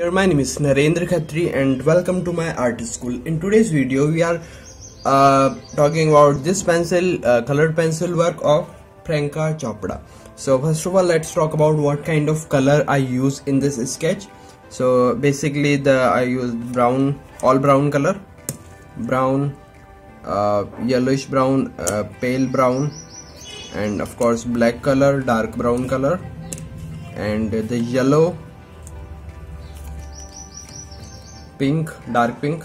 Here, my name is Narendra Khatri and welcome to my art school. In today's video, we are talking about this pencil, colored pencil work of Priyanka Chopra. So first of all, let's talk about what kind of color I use in this sketch. So basically, I use brown, all brown color, brown, yellowish brown, pale brown, and of course black color, dark brown color, and the yellow, pink, dark pink,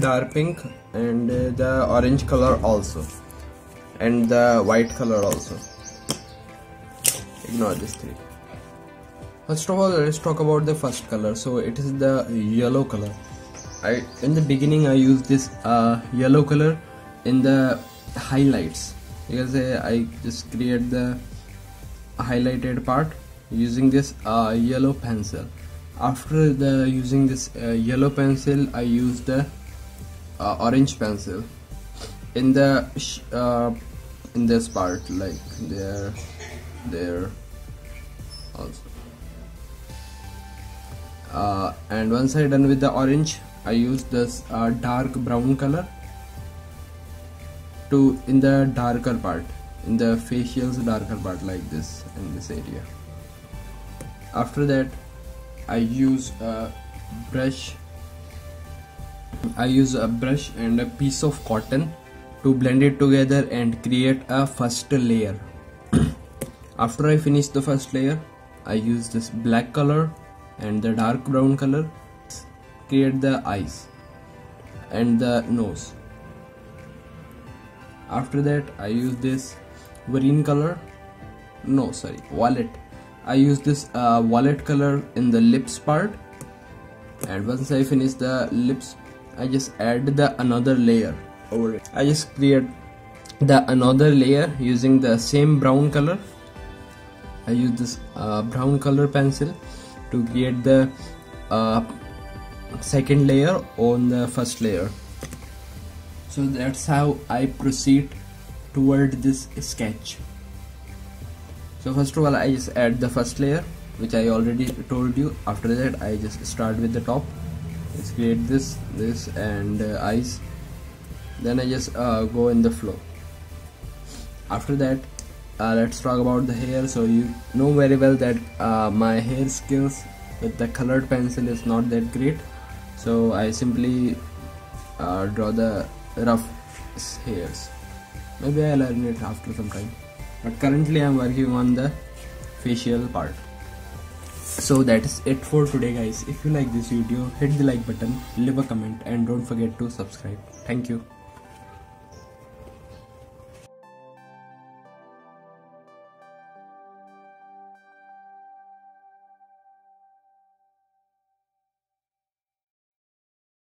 dark pink, and the orange color also, and the white color also. Ignore these three. First of all, let's talk about the first color. So it is the yellow color. In the beginning I use this yellow color in the highlights, because I just create the highlighted part using this yellow pencil. After using this yellow pencil, I use the orange pencil in the in this part, like there also. And once I done with the orange, I use this dark brown color to in the darker part, in the facials darker part, like this, in this area. After that, I use a brush. And a piece of cotton to blend it together and create a first layer. After I finish the first layer, I use this black color and the dark brown color create the eyes and the nose. After that, I use this violet. I use this violet color in the lips part, and once I finish the lips, I just add the another layer over it. I just create the another layer using the same brown color. I use this brown color pencil to create the second layer on the first layer. So that's how I proceed toward this sketch. So first of all, I just add the first layer, which I already told you. After that, I just start with the top. Let's create this and eyes. Then I just go in the flow. After that, let's talk about the hair. So you know very well that my hair skills with the colored pencil is not that great. So I simply draw the rough hairs. Maybe I'll learn it after some time. But currently I'm working on the facial part. So that's it for today, guys. If you like this video, hit the like button, leave a comment, and don't forget to subscribe. Thank you.